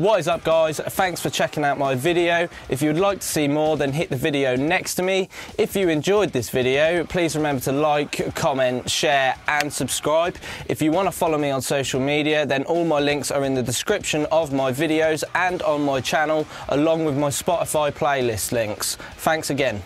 What is up, guys? Thanks for checking out my video. If you'd like to see more, then hit the video next to me. If you enjoyed this video, please remember to like, comment, share and subscribe. If you want to follow me on social media, then all my links are in the description of my videos and on my channel, along with my Spotify playlist links. Thanks again.